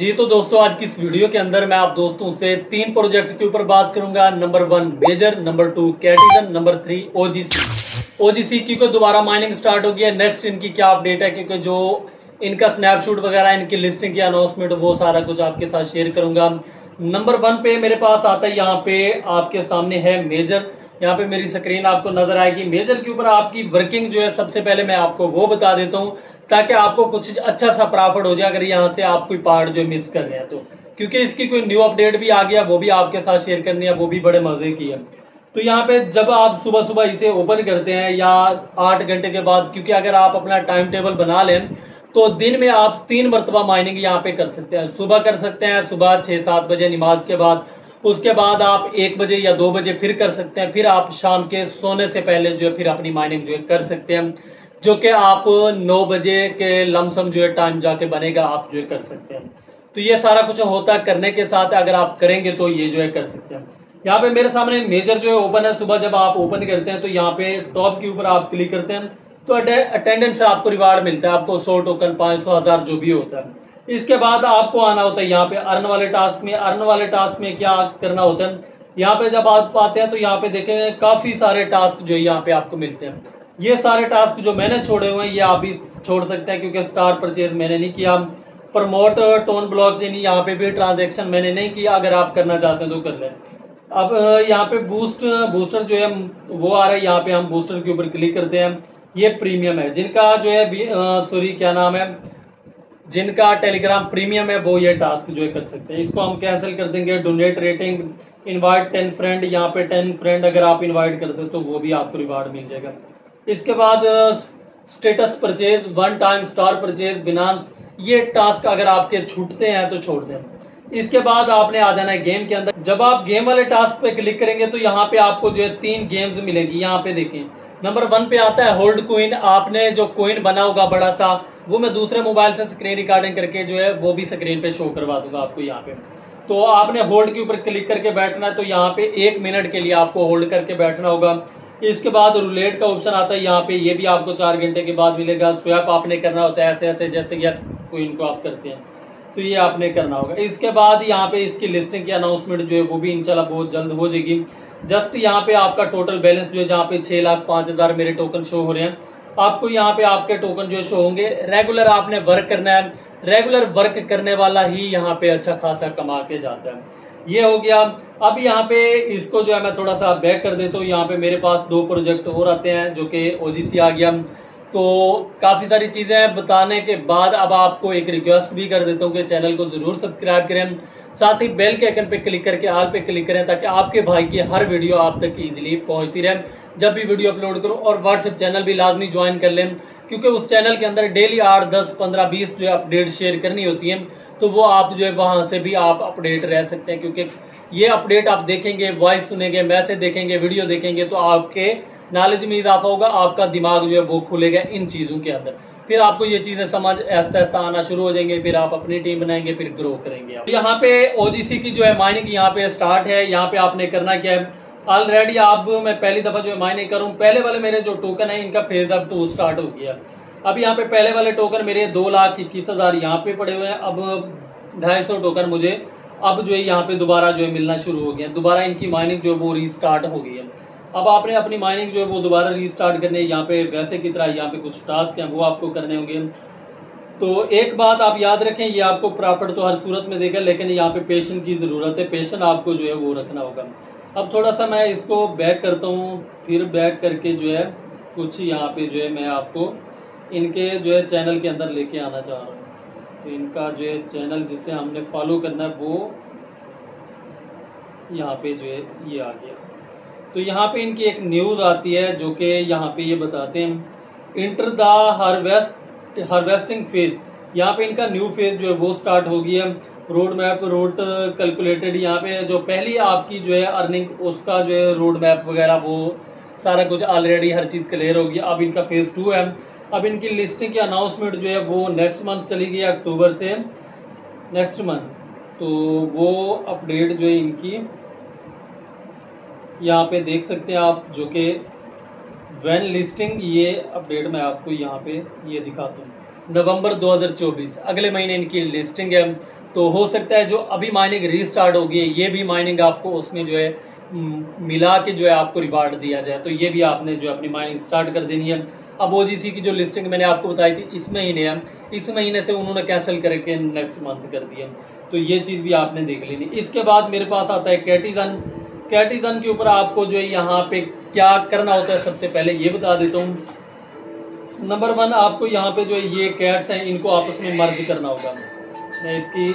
जी तो दोस्तों आज की इस वीडियो के अंदर मैं आप दोस्तों से तीन प्रोजेक्ट के ऊपर बात करूंगा। नंबर 1 मेजर, नंबर 2 कैटिजन, नंबर 3 ओजीसी क्योंकि दोबारा माइनिंग स्टार्ट हो गया। नेक्स्ट इनकी क्या अपडेट है, क्योंकि जो इनका स्नैपशॉट वगैरह इनकी लिस्टिंग की अनाउंसमेंट वो सारा कुछ आपके साथ शेयर करूंगा। नंबर 1 पे मेरे पास आता है, यहाँ पे आपके सामने है मेजर। यहाँ पे मेरी स्क्रीन आपको नजर आएगी। मेजर के ऊपर आपकी वर्किंग जो है सबसे पहले मैं आपको वो बता देता हूँ ताकि आपको कुछ अच्छा सा प्रॉफिट हो जाए अगर यहाँ से आप कोई पार्ट जो मिस कर रहे हैं तो, क्योंकि इसकी कोई न्यू अपडेट भी आ गया वो भी आपके साथ शेयर करनी है, वो भी बड़े मजे की है। तो यहाँ पे जब आप सुबह सुबह इसे ओपन करते हैं या 8 घंटे के बाद, क्योंकि अगर आप अपना टाइम टेबल बना लें तो दिन में आप 3 मरतबा माइनिंग यहाँ पे कर सकते हैं। सुबह कर सकते हैं, सुबह 6-7 बजे नमाज के बाद, उसके बाद आप 1 बजे या 2 बजे फिर कर सकते हैं, फिर आप शाम के सोने से पहले जो है फिर अपनी माइनिंग जो है कर सकते हैं, जो कि आप 9 बजे के लमसम जो है टाइम जाके बनेगा आप जो है कर सकते हैं। तो ये सारा कुछ होता करने के साथ अगर आप करेंगे तो ये जो है कर सकते हैं। यहाँ पे मेरे सामने मेजर जो है ओपन है। सुबह जब आप ओपन करते हैं तो यहाँ पे टॉप के ऊपर आप क्लिक करते हैं तो अटेंडेंस से आपको रिवार्ड मिलता है, आपको 100 टोकन 500 1000 जो भी होता है। इसके बाद आपको आना होता है यहाँ पे अर्न वाले टास्क में। अर्न वाले टास्क में क्या करना होता है, यहाँ पे जब आप आते हैं तो यहाँ पे देखें काफी सारे टास्क जो है यहाँ पे आपको मिलते हैं। ये सारे टास्क जो मैंने छोड़े हुए हैं ये आप भी छोड़ सकते हैं क्योंकि स्टार परचेज मैंने नहीं किया, प्रमोट टोन ब्लॉक यानी यहाँ पे भी ट्रांजेक्शन मैंने नहीं किया, अगर आप करना चाहते हैं तो कर लें। अब यहाँ पे बूस्टर जो है वो आ रहा है, यहाँ पे हम बूस्टर के ऊपर क्लिक करते हैं। ये प्रीमियम है जिनका जो है सॉरी क्या नाम है, जिनका टेलीग्राम प्रीमियम है वो ये टास्क जो है कर सकते हैं। इसको हम कैंसिल कर देंगे। डोनेट रेटिंग, इनवाइट 10 फ्रेंड, यहाँ पे 10 फ्रेंड अगर आप इनवाइट करते हो तो वो भी आपको रिवार्ड मिल जाएगा। इसके बाद status purchase, 1 time star purchase, Binance, ये टास्क अगर आपके छूटते हैं तो छोड़ दें। इसके बाद आपने आ जाना है गेम के अंदर। जब आप गेम वाले टास्क पे क्लिक करेंगे तो यहाँ पे आपको जो है 3 गेम्स मिलेंगी। यहाँ पे देखें नंबर 1 पे आता है होल्ड कोइन। आपने जो कोइन बना होगा बड़ा सा वो मैं दूसरे मोबाइल से स्क्रीन रिकॉर्डिंग करके जो है वो भी स्क्रीन पे शो करवा दूंगा आपको। यहाँ पे तो आपने होल्ड के ऊपर क्लिक करके बैठना है, तो यहाँ पे 1 मिनट के लिए आपको होल्ड करके बैठना होगा। इसके बाद रूलेट का ऑप्शन आता है, यहाँ पे ये भी आपको 4 घंटे के बाद मिलेगा। स्वैप आपने करना होता है ऐसे ऐसे, जैसे यस कोइन को आप करते हैं तो ये आपने करना होगा। इसके बाद यहाँ पे इसकी लिस्टिंग की अनाउंसमेंट जो है वो भी इंशाल्लाह बहुत जल्द हो जाएगी। जस्ट यहाँ पे आपका टोटल बैलेंस जो है, जहाँ पे 6,05,000 मेरे टोकन शो हो रहे हैं, आपको यहाँ पे आपके टोकन जो शो होंगे। रेगुलर आपने वर्क करना है, रेगुलर वर्क करने वाला ही यहाँ पे अच्छा खासा कमा के जाता है। ये हो गया। अब यहाँ पे इसको जो है मैं थोड़ा सा बैक कर देता हूँ। यहाँ पे मेरे पास 2 प्रोजेक्ट और आते हैं जो कि ओजीसी आ गया। तो काफ़ी सारी चीज़ें बताने के बाद अब आपको एक रिक्वेस्ट भी कर देता हूँ कि चैनल को ज़रूर सब्सक्राइब करें, साथ ही बेल के आइकन पे क्लिक करके ऑल पे क्लिक करें ताकि आपके भाई की हर वीडियो आप तक इजीली पहुंचती रहे जब भी वीडियो अपलोड करूं। और व्हाट्सएप चैनल भी लाजमी ज्वाइन कर लें क्योंकि उस चैनल के अंदर डेली 8, 10, 15, 20 जो है अपडेट शेयर करनी होती है, तो वो आप जो है वहाँ से भी आप अपडेट रह सकते हैं। क्योंकि ये अपडेट आप देखेंगे, वॉइस सुनेंगे, मैसेज देखेंगे, वीडियो देखेंगे तो आपके नॉलेज में इजाफा होगा, आपका दिमाग जो है वो खुलेगा इन चीज़ों के अंदर, फिर आपको ये चीज़ें समझ आहिस्ता आहिस्ता आना शुरू हो जाएंगे, फिर आप अपनी टीम बनाएंगे, फिर ग्रो करेंगे आप। यहाँ पे ओजीसी की जो है माइनिंग यहाँ पे स्टार्ट है। यहाँ पे आपने करना क्या है, ऑलरेडी आप मैं पहली दफ़ा जो है माइनिंग करूँ, पहले वाले मेरे जो टोकन है इनका फेज 2 स्टार्ट हो गया। अब यहाँ पे पहले वाले टोकन मेरे 2,21,000 यहाँ पे पड़े हुए हैं। अब 250 टोकन मुझे अब जो है यहाँ पे दोबारा जो है मिलना शुरू हो गया, दोबारा इनकी माइनिंग जो है वो रीस्टार्ट हो गई है। अब आपने अपनी माइनिंग जो है वो दोबारा रीस्टार्ट करने, यहाँ पे वैसे की तरह यहाँ पे कुछ टास्क हैं वो आपको करने होंगे। तो एक बात आप याद रखें, ये आपको प्रॉफिट तो हर सूरत में देगा लेकिन यहाँ पे पेशेंस की ज़रूरत है, पेशेंस आपको जो है वो रखना होगा। अब थोड़ा सा मैं इसको बैक करता हूँ, फिर बैक करके जो है कुछ यहाँ पे जो है मैं आपको इनके जो है चैनल के अंदर लेके आना चाह रहा हूँ। तो इनका जो है चैनल जिसे हमने फॉलो करना है वो यहाँ पे जो है ये आ गया। तो यहाँ पे इनकी एक न्यूज़ आती है जो कि यहाँ पे ये बताते हैं इंटर द हार्वेस्टिंग फेज। यहाँ पे इनका न्यू फेज जो है वो स्टार्ट हो गई है। रोड मैप, रोड कैलकुलेटेड, यहाँ पे जो पहली आपकी जो है अर्निंग उसका जो है रोड मैप वगैरह वो सारा कुछ ऑलरेडी हर चीज़ क्लियर हो गई। अब इनका फेज 2 है। अब इनकी लिस्टिंग की अनाउंसमेंट जो है वो नेक्स्ट मंथ चली गई, अक्टूबर से नेक्स्ट मंथ। तो वो अपडेट जो है इनकी यहाँ पे देख सकते हैं आप, जो कि वैन लिस्टिंग ये अपडेट मैं आपको यहाँ पे ये दिखाता हूँ। नवंबर 2024 अगले महीने इनकी लिस्टिंग है। तो हो सकता है जो अभी माइनिंग रीस्टार्ट होगी ये भी माइनिंग आपको उसमें जो है मिला के जो है आपको रिवार्ड दिया जाए, तो ये भी आपने जो अपनी माइनिंग स्टार्ट कर देनी है। अब ओजीसी की जो लिस्टिंग मैंने आपको बताई थी इस महीने से उन्होंने कैंसिल करके नेक्स्ट मंथ कर दिया, तो ये चीज़ भी आपने देख लेनी। इसके बाद मेरे पास आता है कैटिजन। कैटिजन के ऊपर आपको जो है यहाँ पे क्या करना होता है सबसे पहले ये बता देता हूँ। नंबर 1 आपको यहाँ पे जो है ये कैट्स हैं इनको आपस में मर्ज करना होगा। मैं इसकी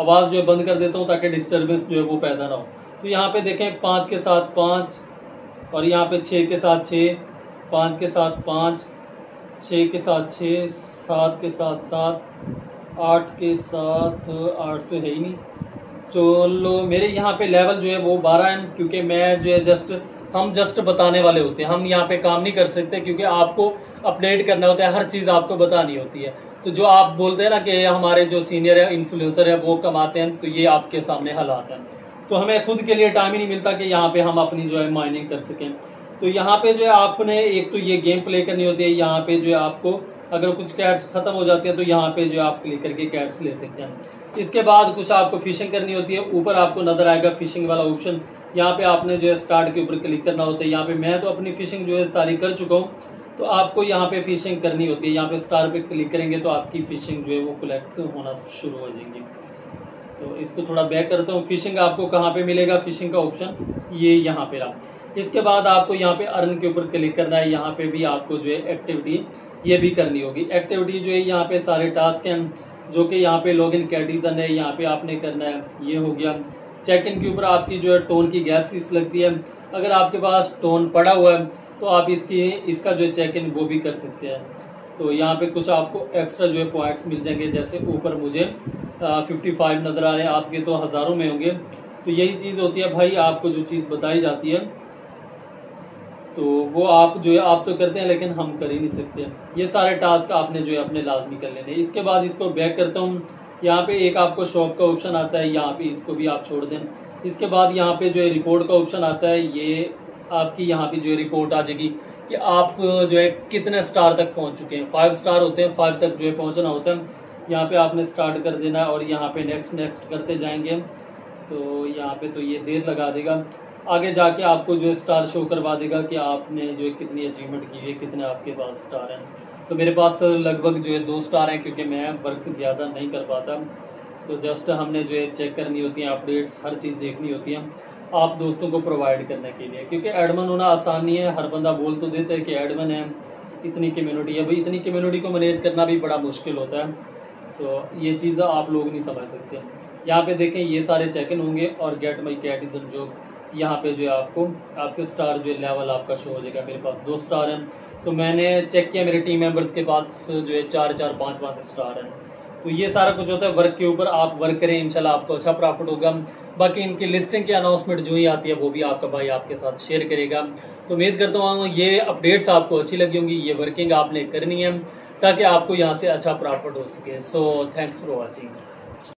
आवाज़ जो है बंद कर देता हूँ ताकि डिस्टर्बेंस जो है वो पैदा ना हो। तो यहाँ पे देखें 5 के साथ 5 और यहाँ पे 6 के साथ 6, 5 के साथ 5, 6 के साथ 6, 7 के साथ 7, 8 के साथ 8 तो है ही नहीं। चलो मेरे यहाँ पे लेवल जो है वो 12 है, क्योंकि मैं जो है हम जस्ट बताने वाले होते हैं, हम यहाँ पे काम नहीं कर सकते क्योंकि आपको अपडेट करना होता है, हर चीज़ आपको बतानी होती है। तो जो आप बोलते हैं ना कि हमारे जो सीनियर है इन्फ्लुएंसर है वो कमाते हैं, तो ये आपके सामने हालात हैं, तो हमें खुद के लिए टाइम ही नहीं मिलता कि यहाँ पे हम अपनी जो है माइनिंग कर सकें। तो यहाँ पे जो है आपने एक तो ये गेम प्ले करनी होती है, यहाँ पे जो है आपको अगर कुछ कैट्स खत्म हो जाते हैं तो यहाँ पे जो है आप क्लिक करके कैट्स ले सकते हैं। इसके बाद कुछ आपको फिशिंग करनी होती है, ऊपर आपको नजर आएगा फिशिंग वाला ऑप्शन, यहाँ पे आपने जो है स्टार्ट के ऊपर क्लिक करना होता है। यहाँ पे मैं तो अपनी फिशिंग जो है सारी कर चुका हूँ, तो आपको यहाँ पे फिशिंग करनी होती है। यहाँ पे स्टार पे क्लिक करेंगे तो आपकी फिशिंग जो है वो कलेक्ट होना शुरू हो जाएगी। तो इसको थोड़ा बैक करता हूँ। फिशिंग आपको कहाँ पे मिलेगा, फिशिंग का ऑप्शन ये यहाँ पे रहा। इसके बाद आपको यहाँ पे अर्न के ऊपर क्लिक करना है, यहाँ पे भी आपको जो है एक्टिविटी ये भी करनी होगी। एक्टिविटी जो है यहाँ पे सारे टास्क हैं, जो कि यहाँ पे लॉग इन कैटिजन है, यहाँ पे आपने करना है, ये हो गया। चेक इन के ऊपर आपकी जो है टोन की गैस फीस लगती है, अगर आपके पास टोन पड़ा हुआ है तो आप इसका जो चेक इन वो भी कर सकते हैं। तो यहाँ पे कुछ आपको एक्स्ट्रा जो है पॉइंट्स मिल जाएंगे, जैसे ऊपर मुझे 55 नज़र आ रहे हैं, आपके तो हज़ारों में होंगे। तो यही चीज़ होती है भाई, आपको जो चीज़ बताई जाती है तो वो आप जो है आप तो करते हैं लेकिन हम कर ही नहीं सकते। ये सारे टास्क आपने जो है अपने लाजमी कर लेने। इसके बाद इसको बैक करता हूँ, यहाँ पे एक आपको शॉप का ऑप्शन आता है, यहाँ पे इसको भी आप छोड़ दें। इसके बाद यहाँ पे जो है रिपोर्ट का ऑप्शन आता है, ये आपकी यहाँ पे जो है रिपोर्ट आ जाएगी कि आप जो है कितने स्टार तक पहुँच चुके हैं। 5 स्टार होते हैं, 5 तक जो है पहुँचना होता है। यहाँ पे आपने स्टार्ट कर देना और यहाँ पे नेक्स्ट करते जाएंगे, तो यहाँ पे तो ये देर लगा देगा, आगे जाके आपको जो है स्टार शो करवा देगा कि आपने जो है कितनी अचीवमेंट की है, कितने आपके पास स्टार हैं। तो मेरे पास लगभग जो है 2 स्टार हैं, क्योंकि मैं वर्क ज़्यादा नहीं कर पाता, तो जस्ट हमने जो है चेक करनी होती है, अपडेट्स हर चीज़ देखनी होती है आप दोस्तों को प्रोवाइड करने के लिए, क्योंकि एडमिन होना आसान नहीं है। हर बंदा बोल तो देता है कि एडमिन है, इतनी कम्यूनिटी है, भाई इतनी कम्यूनिटी को मैनेज करना भी बड़ा मुश्किल होता है, तो ये चीज़ आप लोग नहीं समझ सकते। यहाँ पर देखें ये सारे चेक इन होंगे और गेट माई कैटिजन जो यहाँ पे जो है आपको आपके स्टार जो है लेवल आपका शो हो जाएगा। मेरे पास 2 स्टार हैं, तो मैंने चेक किया मेरे टीम मेंबर्स के पास जो है 4-4, 5-5 स्टार हैं। तो ये सारा कुछ होता है वर्क के ऊपर, आप वर्क करें इंशाल्लाह आपको अच्छा प्रॉफिट होगा। बाकी इनकी लिस्टिंग की अनाउंसमेंट जो ही आती है वो भी आपका भाई आपके साथ शेयर करेगा। तो उम्मीद करता हूँ ये अपडेट्स आपको अच्छी लगी होंगी, ये वर्किंग आपने करनी है ताकि आपको यहाँ से अच्छा प्रॉफिट हो सके। So thanks for watching.